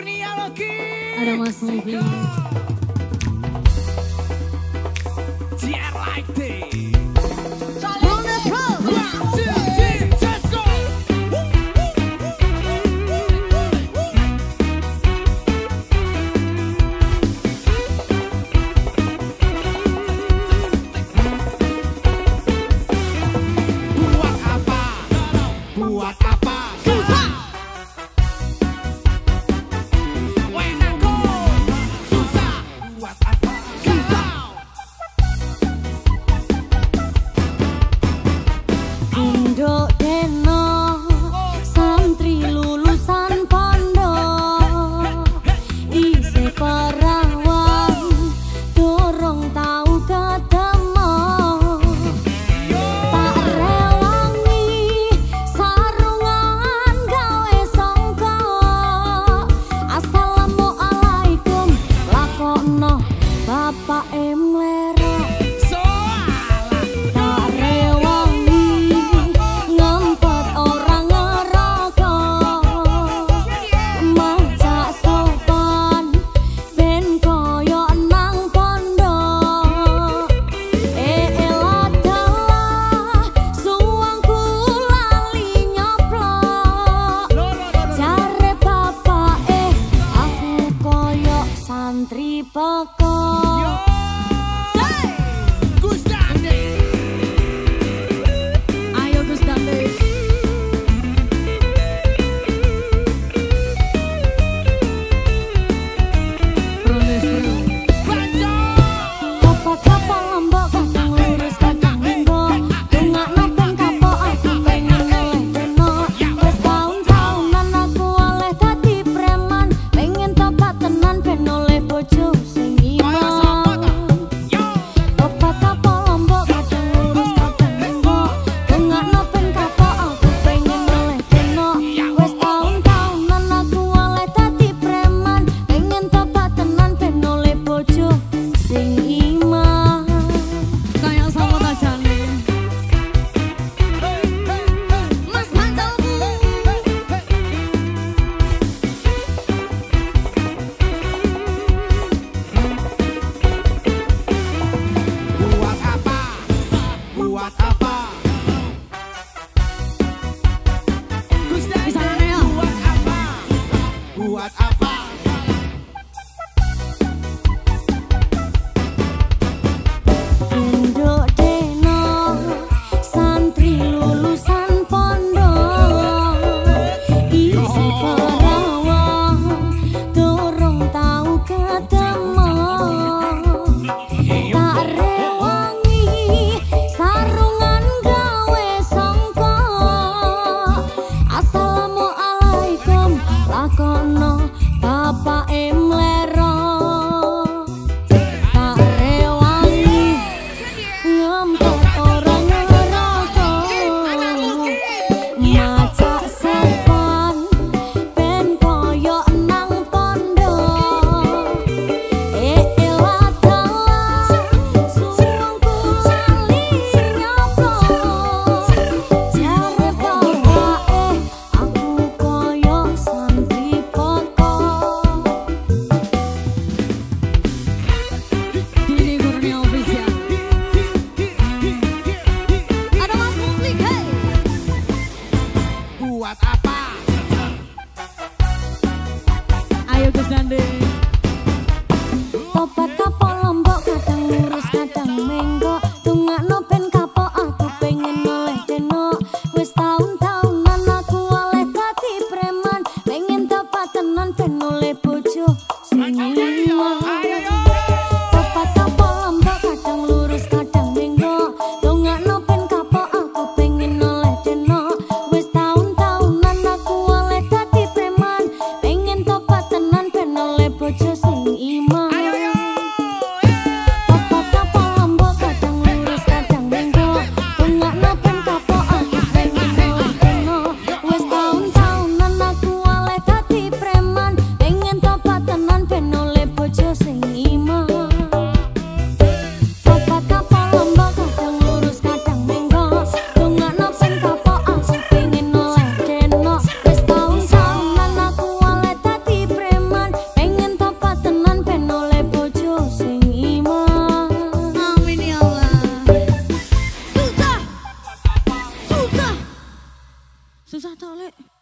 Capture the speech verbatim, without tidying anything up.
Kurnia Loki. Ada Mas Mubi. Tahu ketemu tak rewangi sarungan. Susah tak lek.